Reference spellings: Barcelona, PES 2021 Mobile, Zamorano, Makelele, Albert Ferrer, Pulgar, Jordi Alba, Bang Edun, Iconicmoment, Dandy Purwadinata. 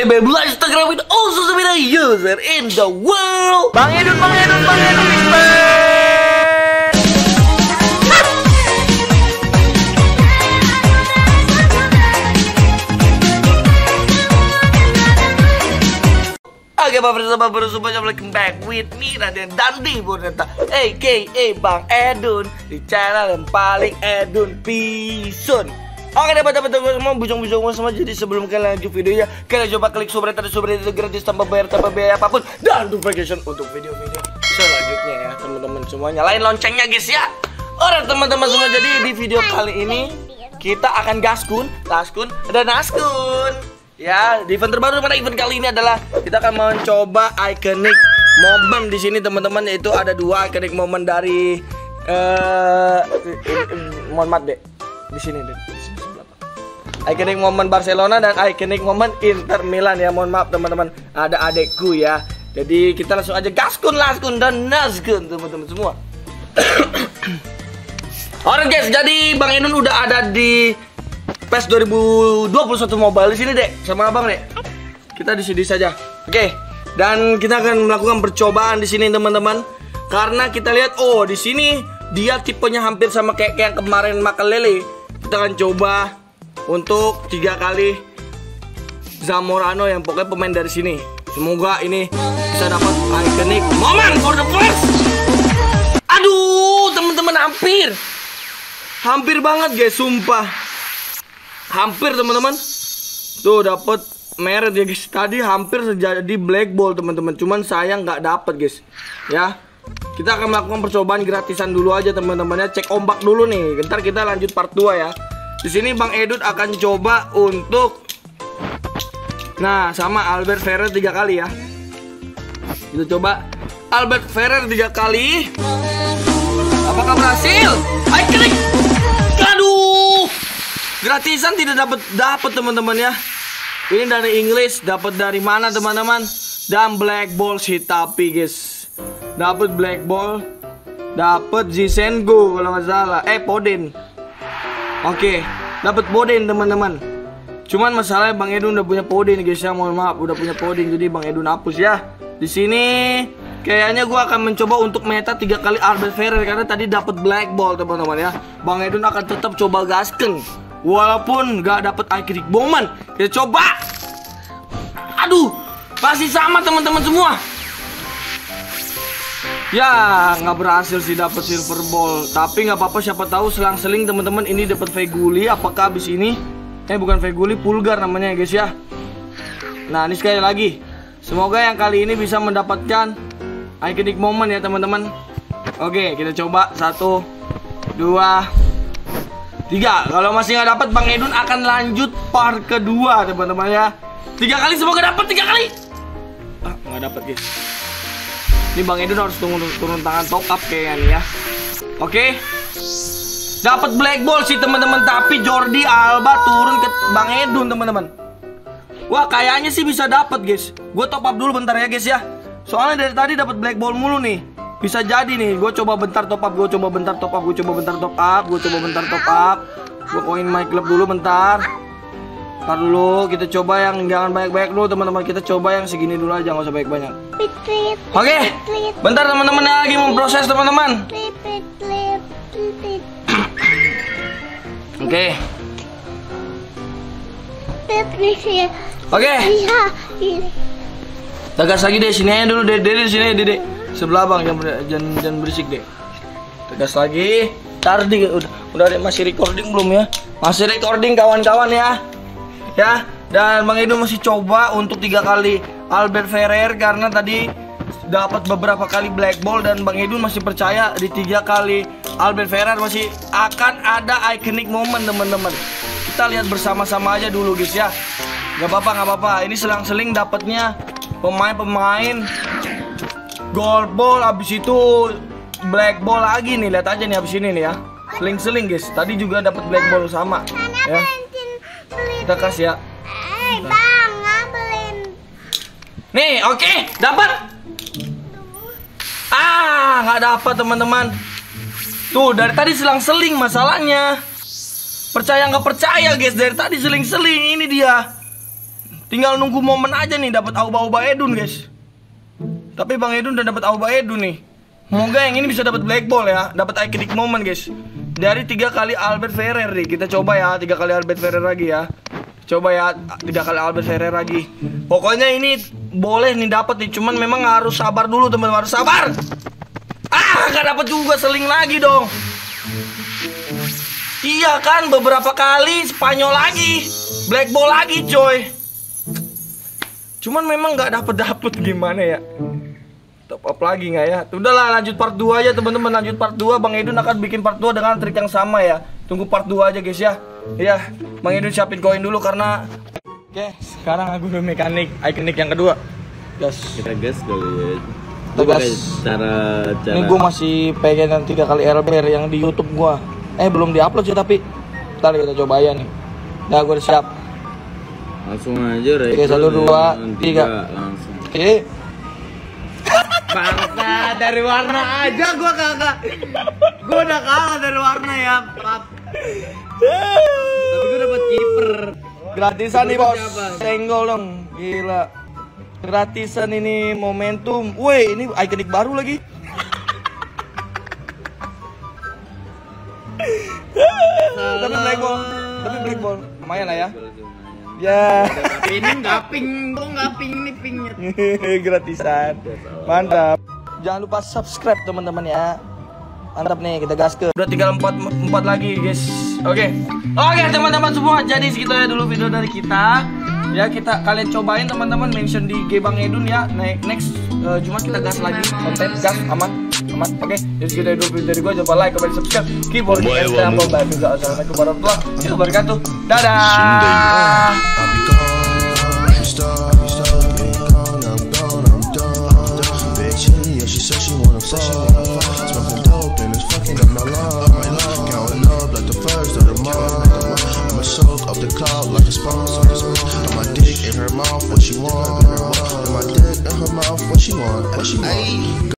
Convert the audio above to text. available on Instagram with all social media user in the world. Bang Edun Oke, bapak-bapak semuanya, welcome back with me, Raden Dandy Purwadinata, a.k.a. Bang Edun, di channel yang paling edun pisun. Oke, dapat-dapat semua, bujung-bujung semua. Jadi sebelum kalian lanjut videonya, kalian coba klik subscribe, itu gratis tanpa bayar apapun, dan notification untuk video-video selanjutnya ya, teman-teman semuanya. Nyalain loncengnya guys ya. Oke, teman-teman semua, jadi di video kali ini kita akan gaskun, taskun, dan naskun. Ya, di event terbaru pada event kali ini adalah kita akan mencoba iconic moment di sini teman-teman, yaitu ada dua iconic moment dari mohon maaf deh, di sini deh. Iconic moment Barcelona dan iconic moment Inter Milan ya, mohon maaf teman-teman, ada adekku ya. Jadi kita langsung aja gaskun, laskun dan naskun teman-teman semua. Oke guys, jadi Bang Edun udah ada di PES 2021 Mobile di sini dek, sama abang dek. Kita di sini saja, oke. Dan kita akan melakukan percobaan di sini teman-teman, karena kita lihat, oh di sini dia tipenya hampir sama kayak yang kemarin Makelele. Kita akan coba untuk 3 kali Zamorano yang pokoknya pemain dari sini. Semoga ini bisa dapat iconic moment for the first. Aduh teman-teman, hampir banget guys, sumpah. Hampir teman-teman. Tuh dapat merah ya guys. Tadi hampir terjadi black ball teman-teman. Cuman sayang nggak dapat guys. Ya. Kita akan melakukan percobaan gratisan dulu aja teman-temannya. Cek ombak dulu nih. Bentar kita lanjut part 2 ya. Di sini Bang Edun akan coba untuk nah, sama Albert Ferrer 3 kali ya. Kita coba Albert Ferrer 3 kali. Apakah berhasil? Iconic. Aduh. Gratisan tidak dapat teman-teman ya. Ini dari Inggris, dapat dari mana teman-teman? Dan black ball si tapi guys. Dapat black ball. Dapat Zisengo kalau nggak salah. Podin. Oke, dapat Podin teman-teman. Cuman masalahnya Bang Edun udah punya Podin guys ya. Mohon maaf udah punya Podin, jadi Bang Edun hapus ya. Di sini kayaknya gue akan mencoba untuk meta 3 kali Albert Ferrer karena tadi dapat black ball teman-teman ya. Bang Edun akan tetap coba gasken. Walaupun gak dapet iconic moment, kita coba. Aduh, masih sama teman-teman semua. Ya, nggak berhasil sih dapet silver ball. Tapi nggak apa-apa, siapa tahu selang-seling teman-teman ini dapet Feguli. Apakah abis ini? Bukan Feguli, Pulgar namanya ya guys ya. Nah, ini sekali lagi. Semoga yang kali ini bisa mendapatkan iconic moment ya teman-teman. Oke, kita coba 1, 2, 3. Kalau masih nggak dapat, Bang Edun akan lanjut part kedua teman-teman ya. 3 kali semoga dapat 3 kali. Nggak dapat guys. Ini Bang Edun harus turun tangan top up kayaknya nih ya. Oke. Dapat black ball sih teman-teman, tapi Jordi Alba turun ke Bang Edun teman-teman. Wah kayaknya sih bisa dapat guys. Gue top up dulu bentar ya guys ya. Soalnya dari tadi dapat black ball mulu nih. Bisa jadi nih, gue coba bentar top up, gue coba bentar top up. Gue koin my club dulu bentar. Ntar dulu, kita coba yang jangan banyak-banyak dulu teman-teman. Kita coba yang segini dulu aja, nggak usah banyak-banyak. Oke, bentar teman-teman ya, lagi memproses teman-teman. Oke. Tegas lagi deh, sini aja dulu deh, sini deh. Sebelah bang, jangan berisik deh. Tegas lagi. Tardi udah deh, masih recording belum ya? Masih recording kawan-kawan ya. Ya, dan Bang Edun masih coba untuk 3 kali Albert Ferrer karena tadi dapat beberapa kali black ball dan Bang Edun masih percaya di 3 kali Albert Ferrer masih akan ada iconic moment teman-teman. Kita lihat bersama-sama aja dulu guys ya. Gak apa-apa. Ini selang-seling dapatnya pemain-pemain gold ball, abis itu black ball lagi nih, lihat aja nih abis ini nih ya, seling-seling guys. Tadi juga dapat black ball sama ya. Kita kasih ya. Nih, oke, dapat. Nggak dapat teman-teman. Tuh dari tadi selang-seling masalahnya. Percaya nggak percaya guys, dari tadi seling-seling ini dia. Tinggal nunggu momen aja nih dapat Auba-Auba Edun, guys. Tapi Bang Edun udah dapat Auba Edun nih. Semoga yang ini bisa dapat black ball ya, dapat iconic moment, guys. Dari 3 kali Albert Ferrer nih, kita coba ya 3 kali Albert Ferrer lagi ya. Coba ya 3 kali Albert Ferrer lagi. Pokoknya ini boleh nih dapat nih, cuman memang harus sabar dulu teman, harus sabar. Ah, gak dapat juga, seling lagi dong. Iya kan, beberapa kali Spanyol lagi, black ball lagi, coy. Cuman memang gak dapet gimana ya. Top up lagi nggak ya? Udahlah, lanjut part 2 aja teman-teman, lanjut part 2. Bang Edun akan bikin part 2 dengan trik yang sama ya. Tunggu part 2 aja guys ya. Iya, Bang Edun siapin koin dulu karena oke, sekarang aku udah mekanik ikonik yang kedua. Gas. Kita gas dulu. Tugas cara. Ini gue masih pengen 3 kali RBR yang di YouTube gua. Belum diupload sih tapi. Ntar kita coba ya nih. Nah, gue udah siap. Langsung aja ya. Oke, 1 2 3. Langsung. Oke. Bangsa dari warna aja gua kakak. Gua udah kalah dari warna ya, Pak. Tapi gua dapat kiper. Gratisan nih, Bos. Senggol dong. Gila. Gratisan ini momentum. Woi, ini ikonik baru lagi. Tapi black ball. Lumayan lah ya. Ya. Ini nggak ping, kok nggak ping nih pingnya. Gratisan. Mantap. Jangan lupa subscribe teman-teman ya. Mantap nih, kita gas ke. Udah tinggal 4 lagi guys. Oke. Oke teman-teman semua. Jadi segitu ya dulu video dari kita. Ya kita kalian cobain teman-teman, mention di IG Bang Edun ya. Next Jumat kita gas lagi. Konten gas aman. Oke. Jadi segitu ya dulu video dari gua. Jangan like, comment, subscribe. Keep on Instagram. Bye. Assalamualaikum warahmatullahi wabarakatuh. Dadah. She said she wanna fuck, smoking dope and it's fucking up my love.